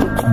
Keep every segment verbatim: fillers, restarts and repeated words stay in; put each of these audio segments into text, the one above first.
What?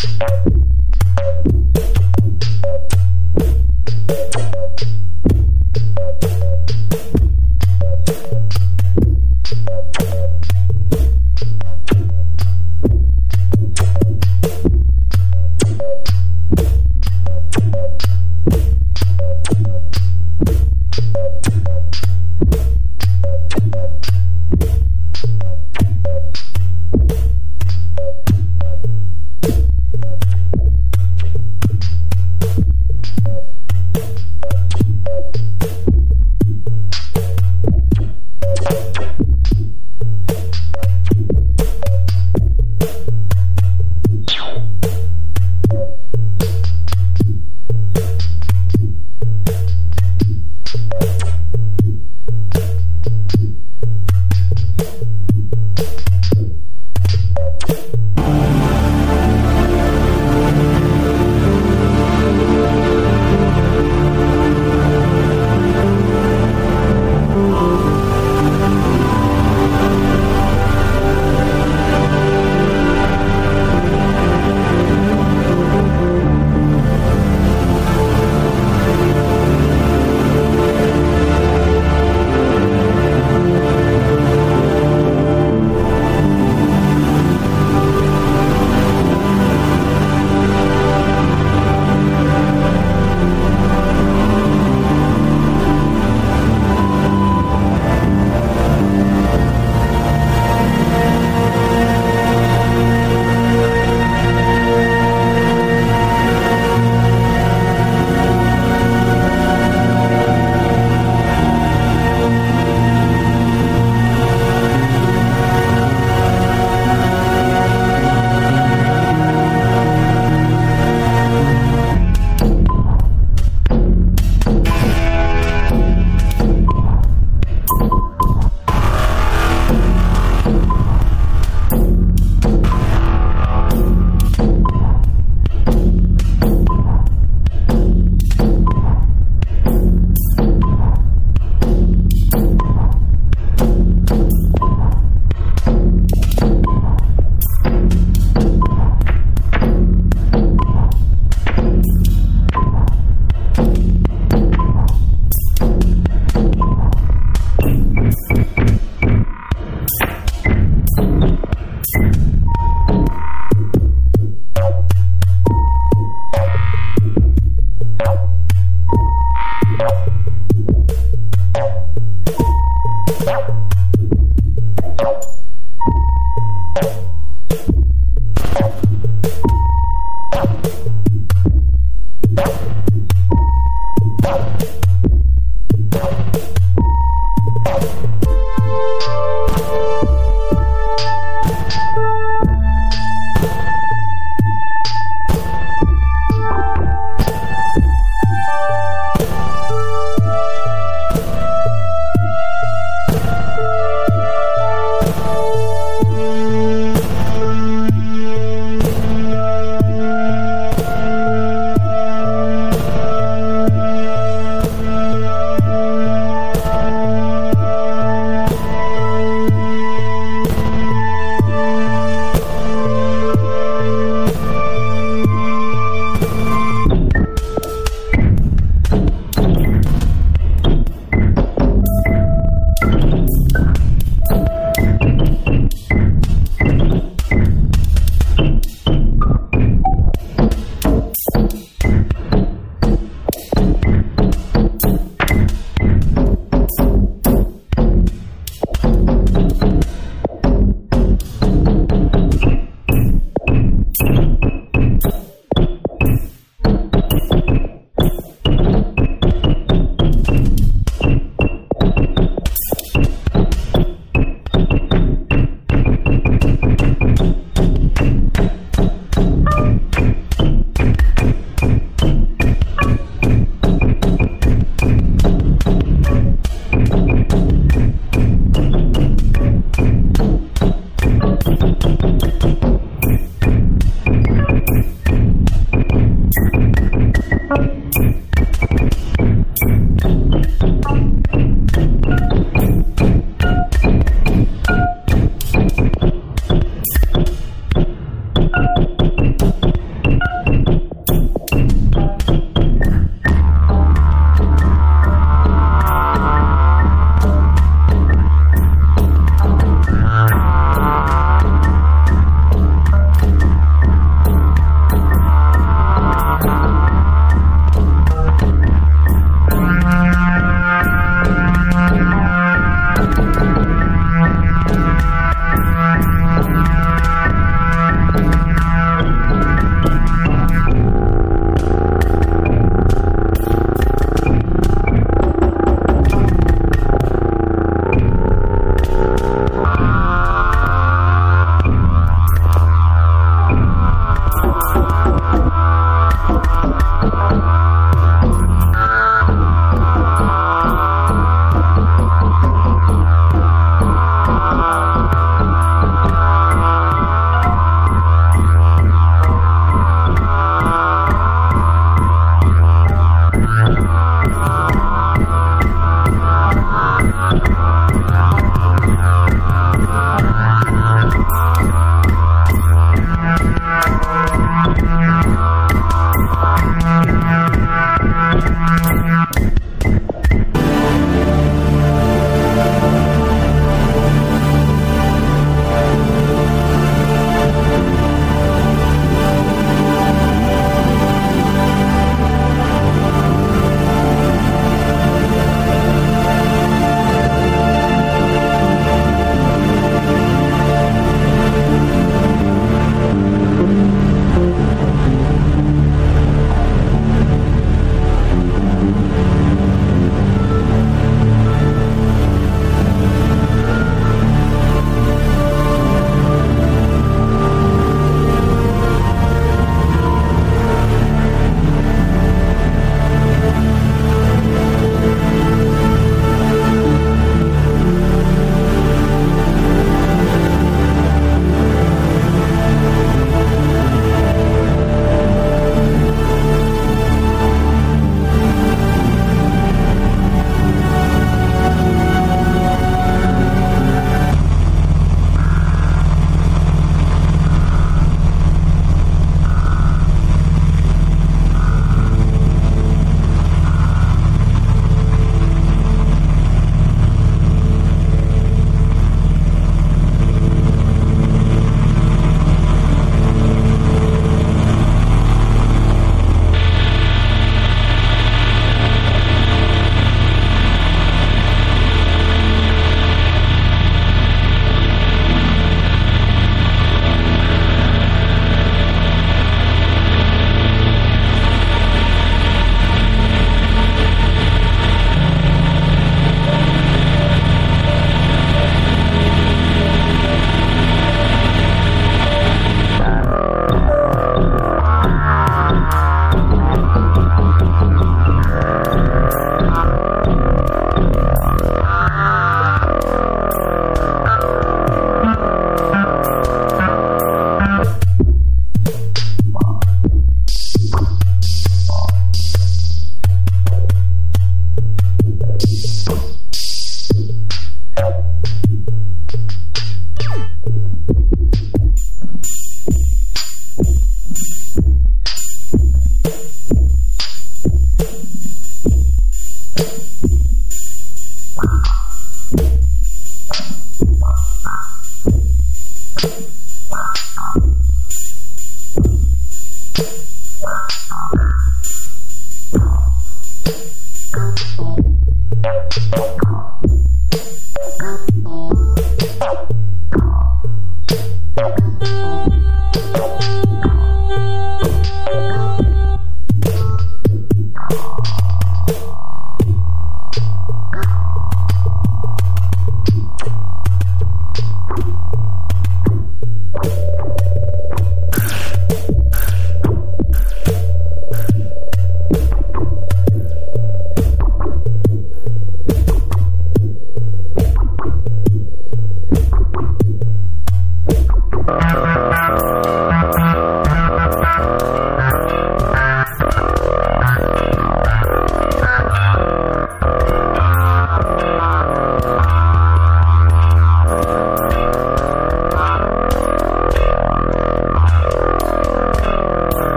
You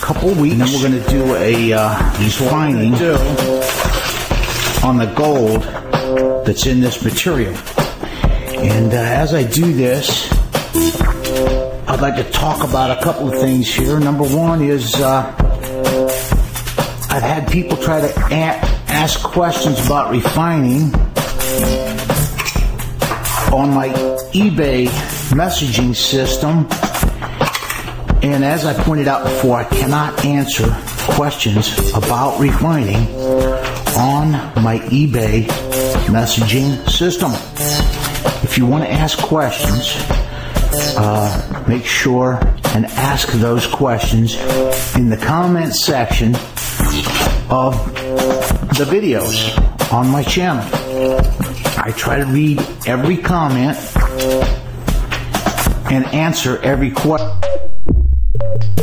Couple weeks, and then we're going to do a uh, fining do. on the gold that's in this material. And uh, as I do this, I'd like to talk about a couple of things here. Number one is uh, I've had people try to a- ask questions about refining on my eBay messaging system. And as I pointed out before, I cannot answer questions about refining on my eBay messaging system. If you want to ask questions, uh, make sure and ask those questions in the comment section of the videos on my channel. I try to read every comment and answer every question. Thank you.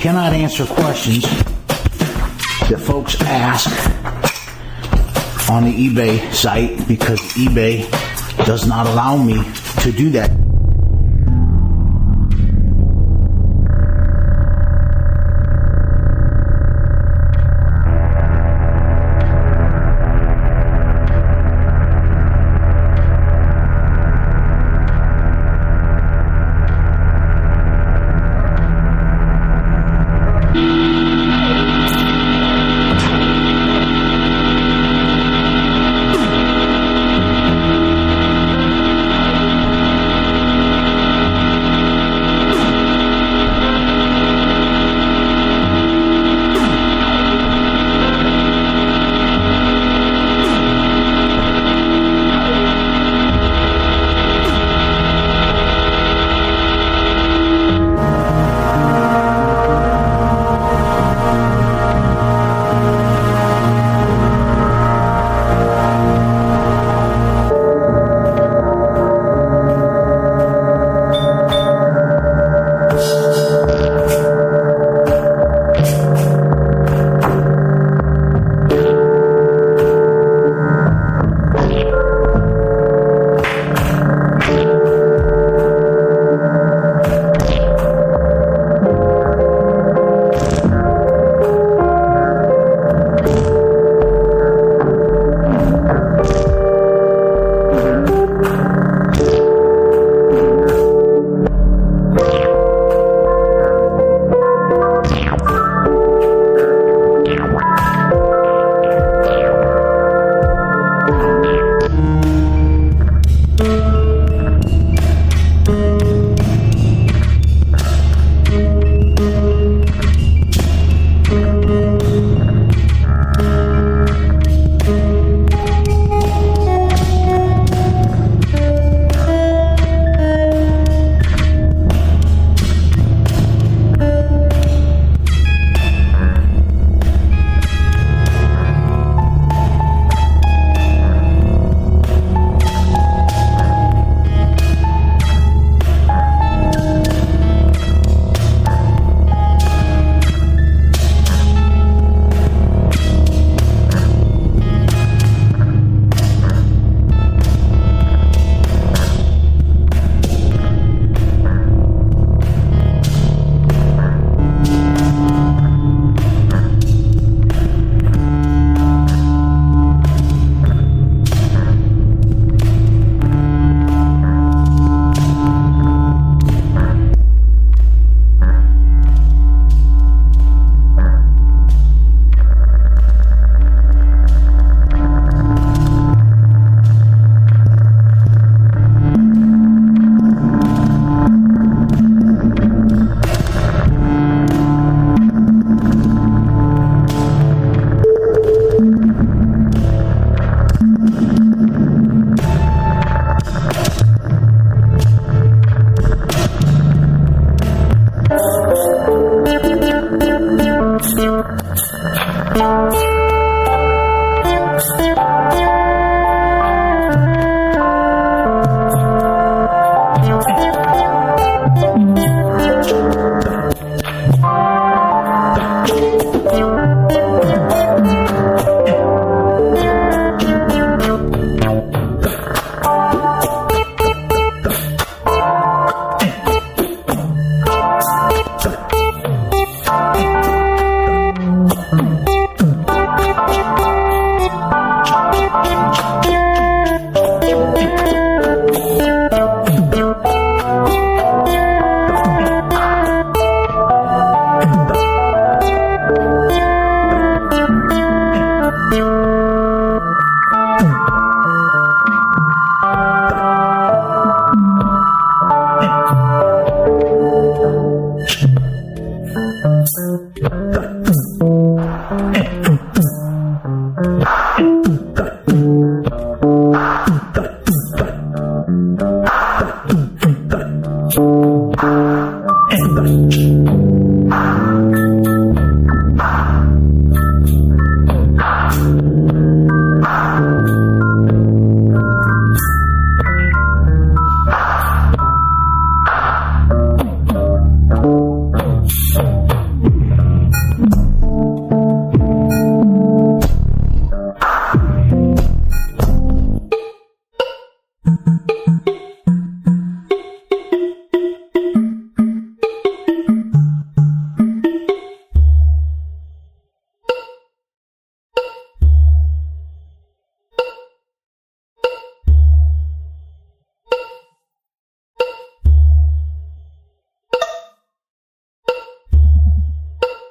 cannot answer questions that folks ask on the eBay site because eBay does not allow me to do that.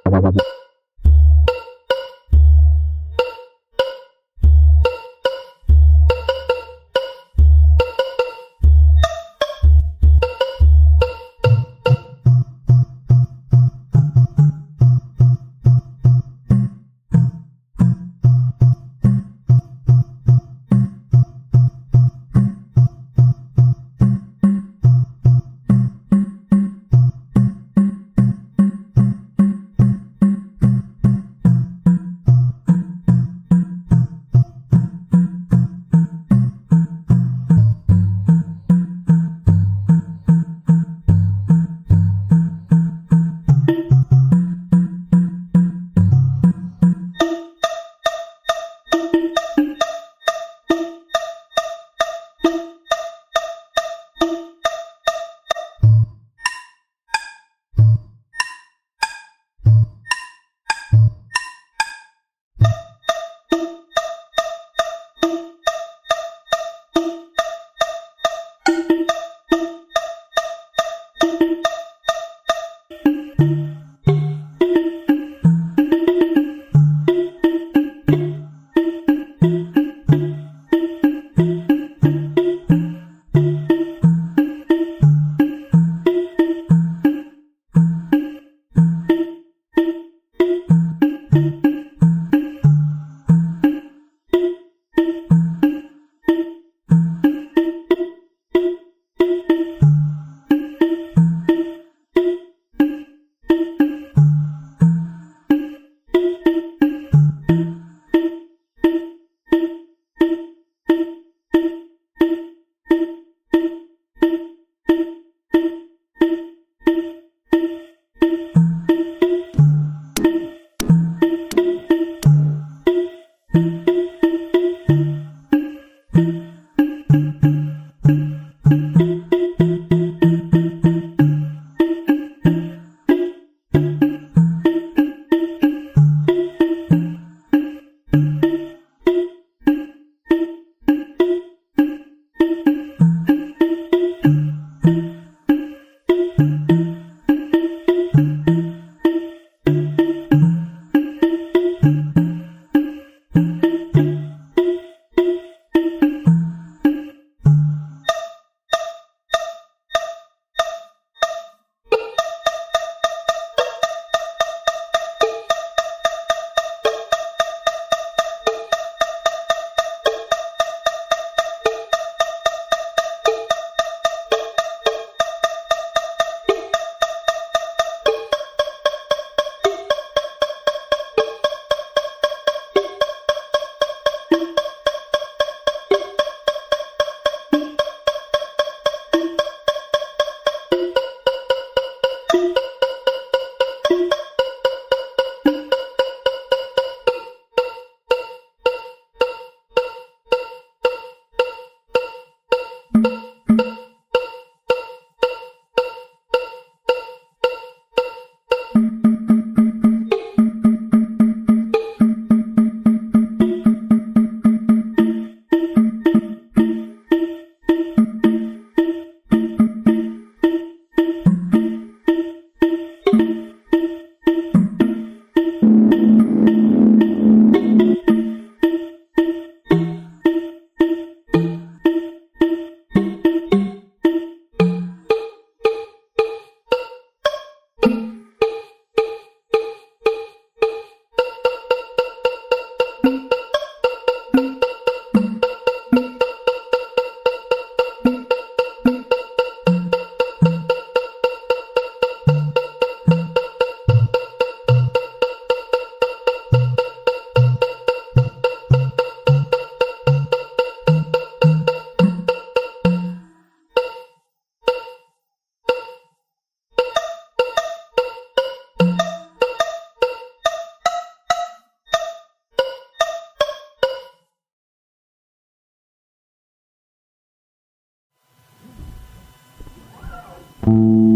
You.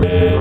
Bye.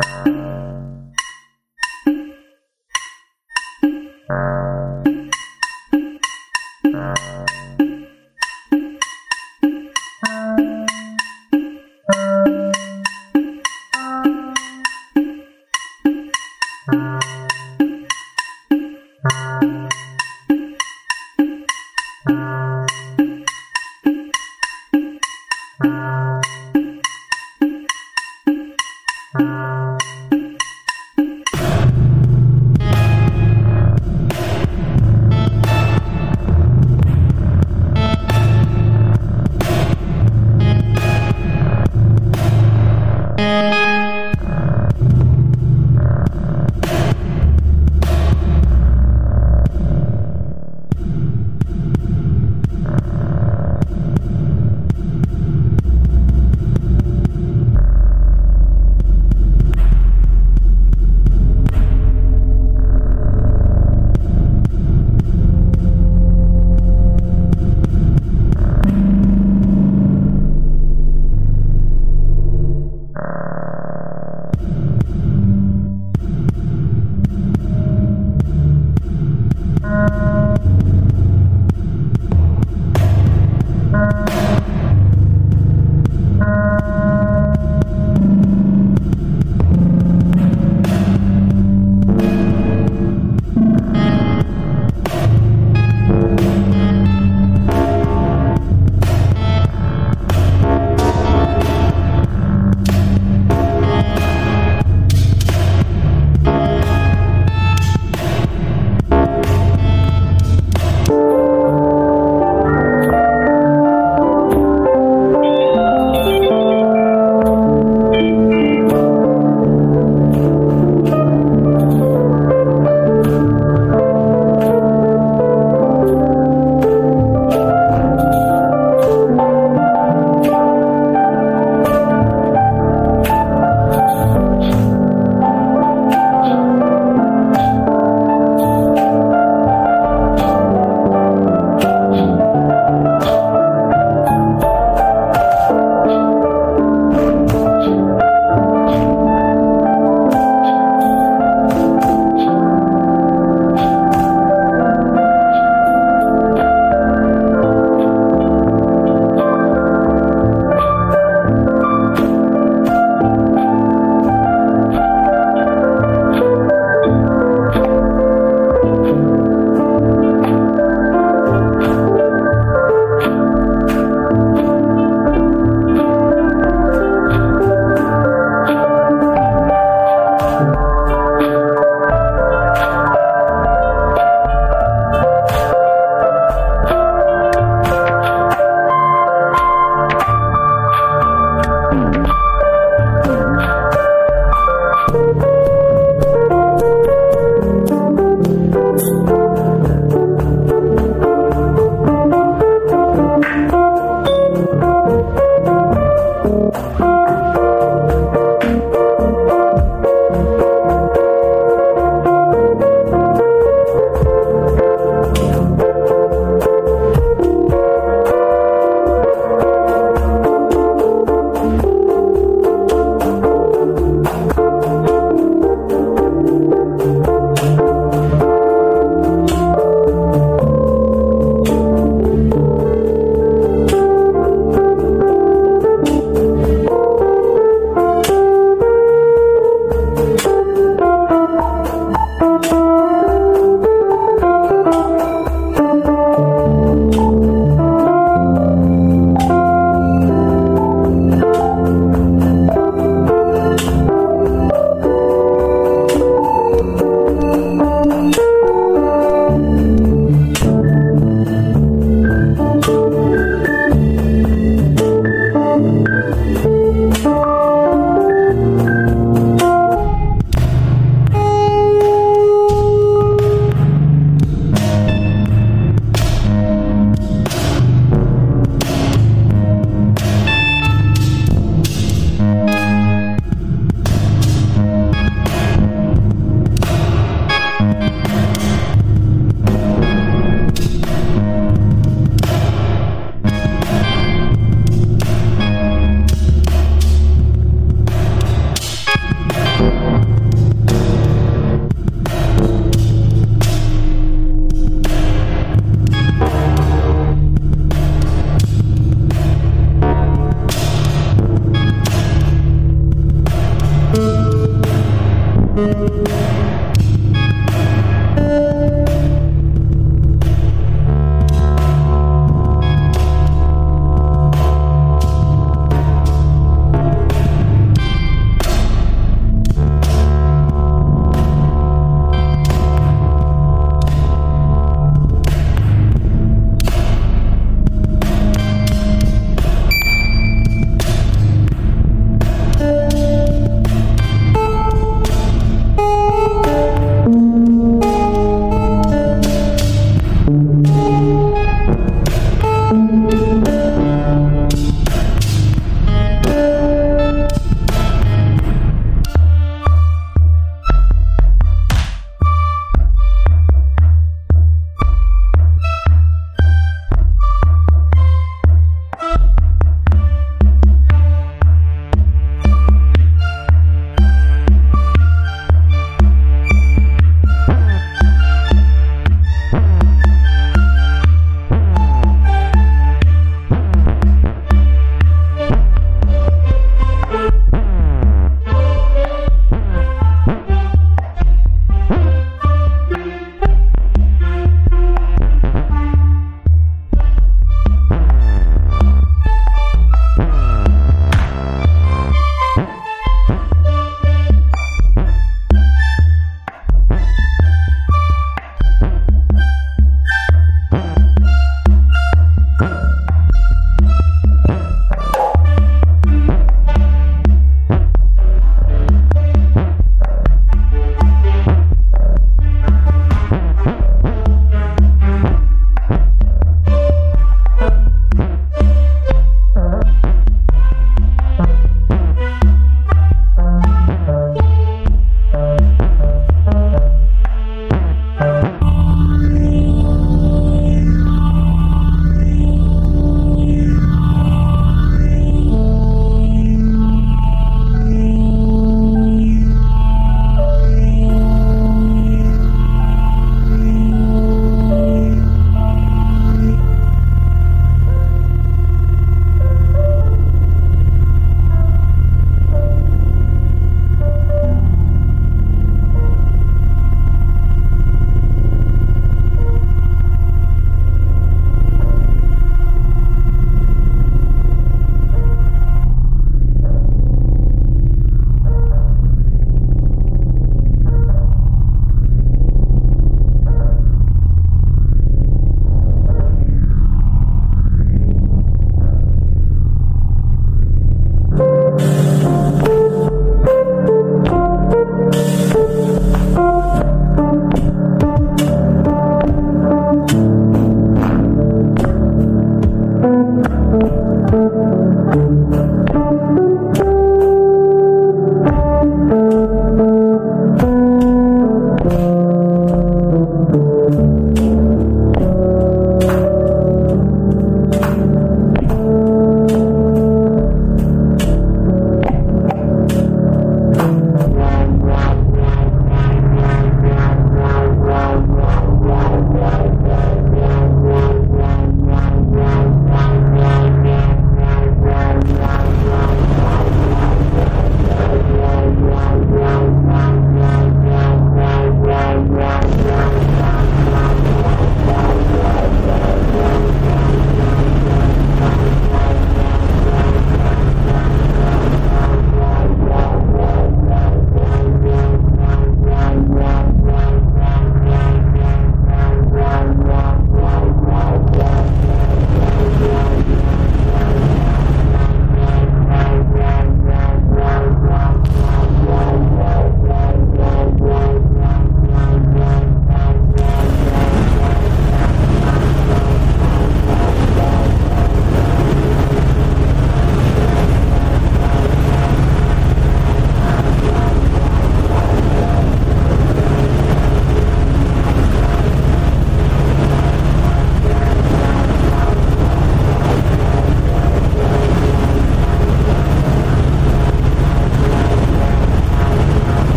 Thank you.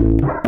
Thank you.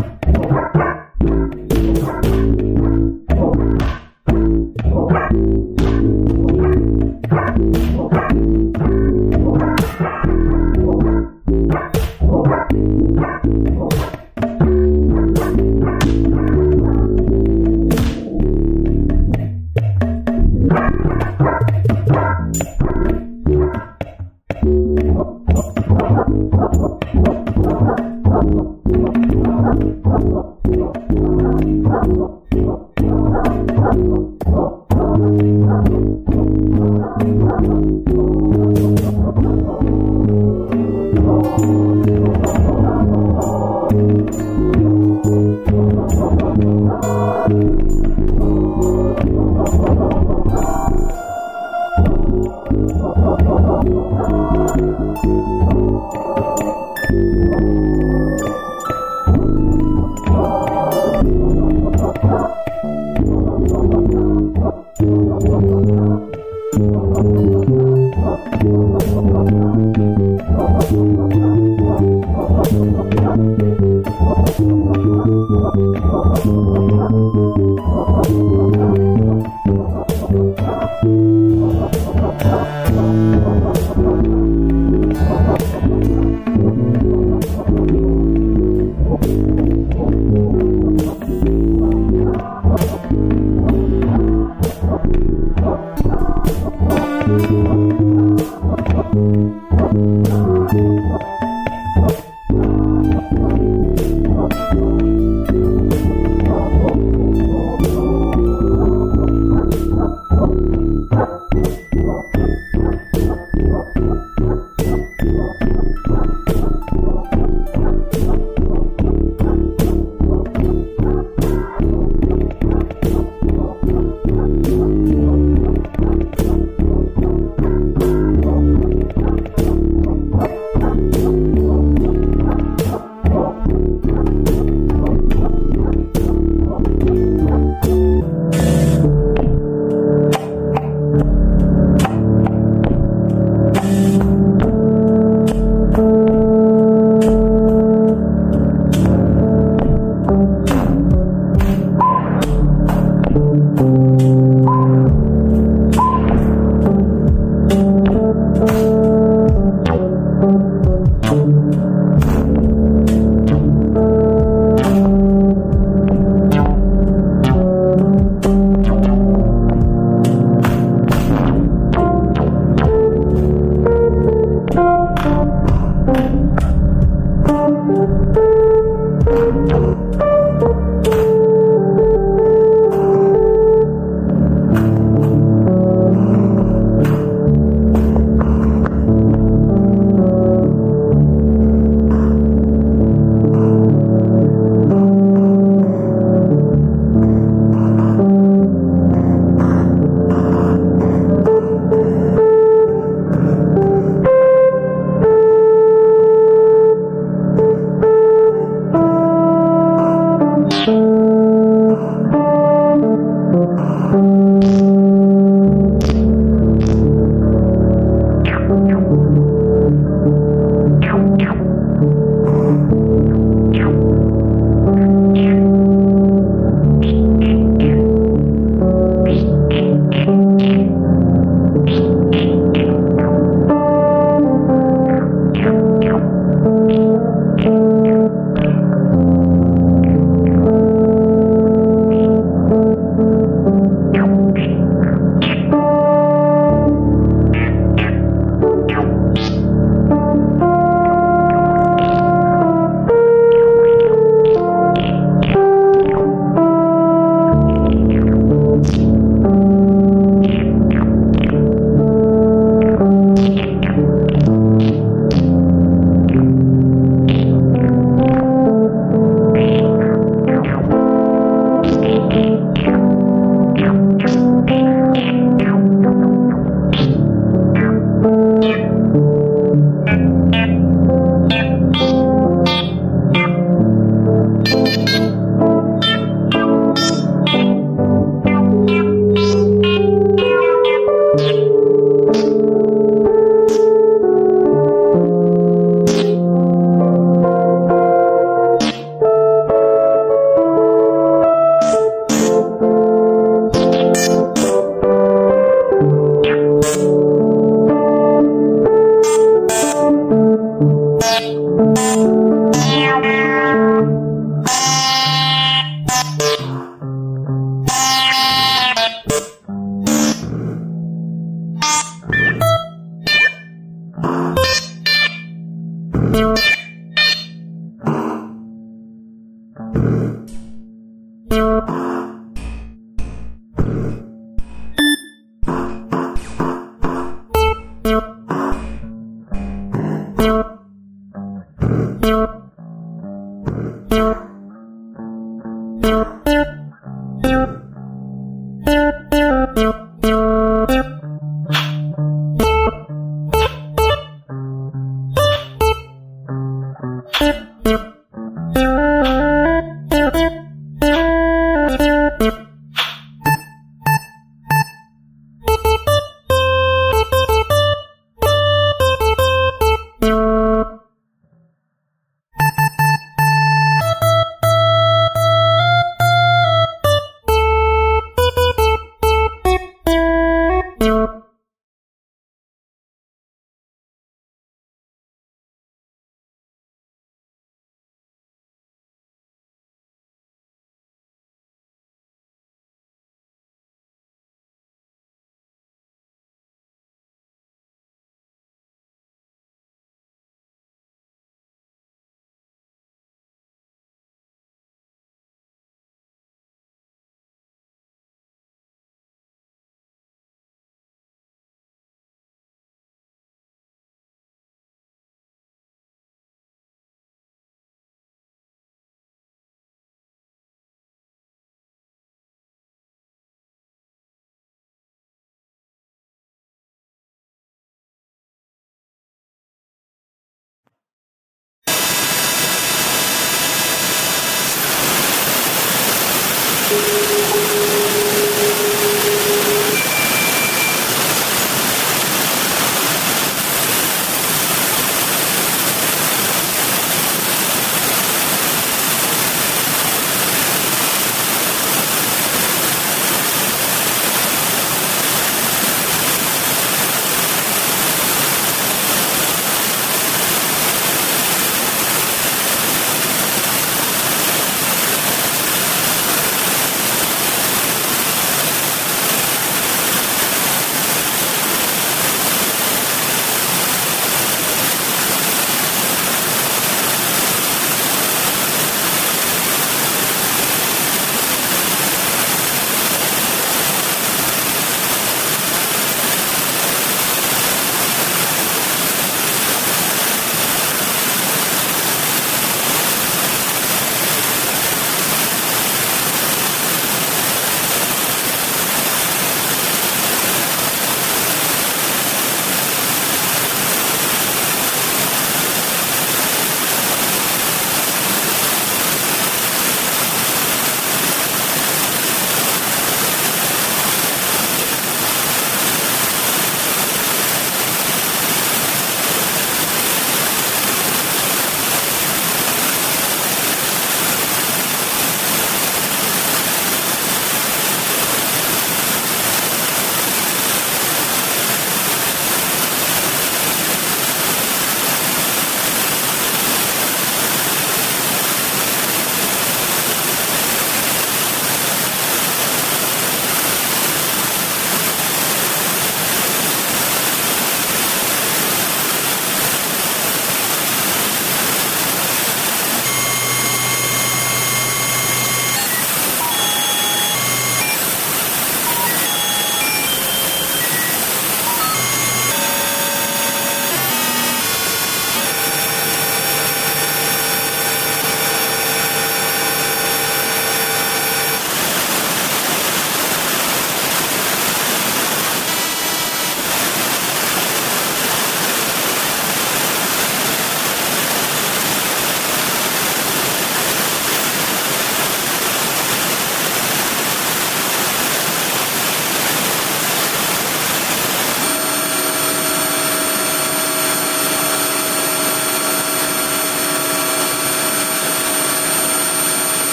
You